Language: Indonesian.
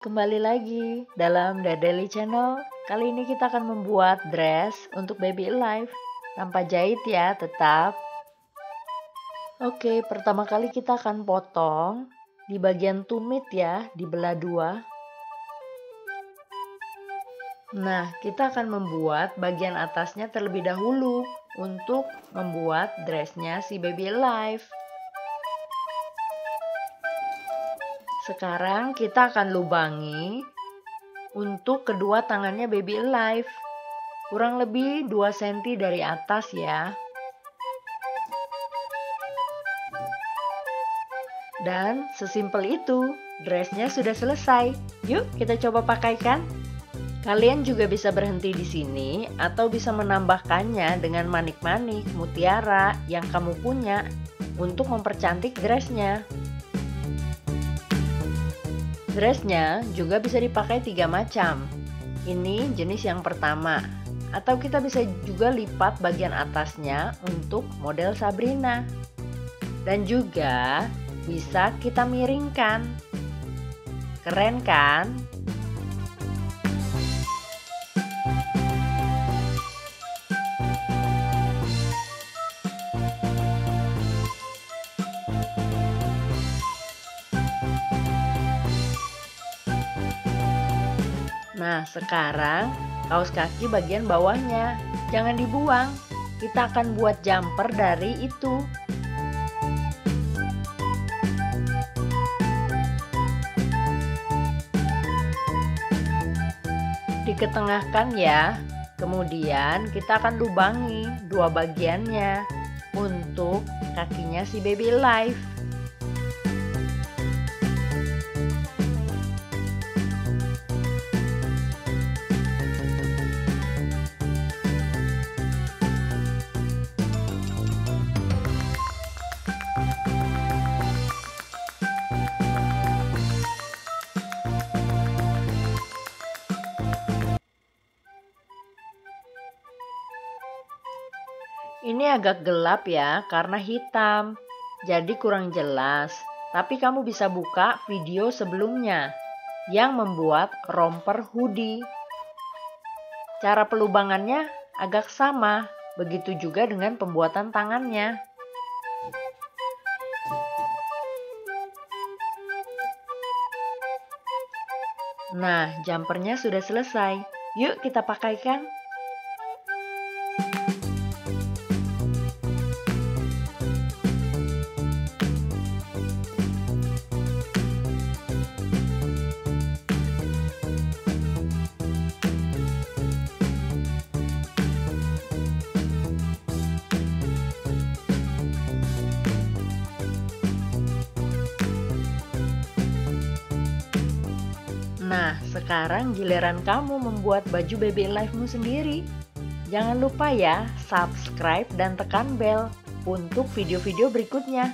Kembali lagi dalam Their Daily Channel. Kali ini kita akan membuat dress untuk Baby Alive tanpa jahit ya, tetap. Oke, pertama kali kita akan potong di bagian tumit ya, dibelah dua. Nah, kita akan membuat bagian atasnya terlebih dahulu untuk membuat dressnya si Baby Alive. Sekarang kita akan lubangi untuk kedua tangannya Baby Alive, kurang lebih 2 cm dari atas ya. Dan sesimpel itu, dressnya sudah selesai. Yuk kita coba pakaikan. Kalian juga bisa berhenti di sini atau bisa menambahkannya dengan manik-manik mutiara yang kamu punya untuk mempercantik dressnya. Dressnya juga bisa dipakai 3 macam. Ini jenis yang pertama. Atau kita bisa juga lipat bagian atasnya untuk model Sabrina. Dan juga bisa kita miringkan. Keren kan? Nah, sekarang kaos kaki bagian bawahnya jangan dibuang. Kita akan buat jumper dari itu. Diketengahkan ya. Kemudian kita akan lubangi dua bagiannya untuk kakinya si Baby Alive. Ini agak gelap ya karena hitam, jadi kurang jelas. Tapi kamu bisa buka video sebelumnya yang membuat romper hoodie. Cara pelubangannya agak sama, begitu juga dengan pembuatan tangannya. Nah, jumpernya sudah selesai. Yuk kita pakaikan. Nah, sekarang giliran kamu membuat baju Baby Alive-mu sendiri. Jangan lupa ya, subscribe dan tekan bel untuk video-video berikutnya.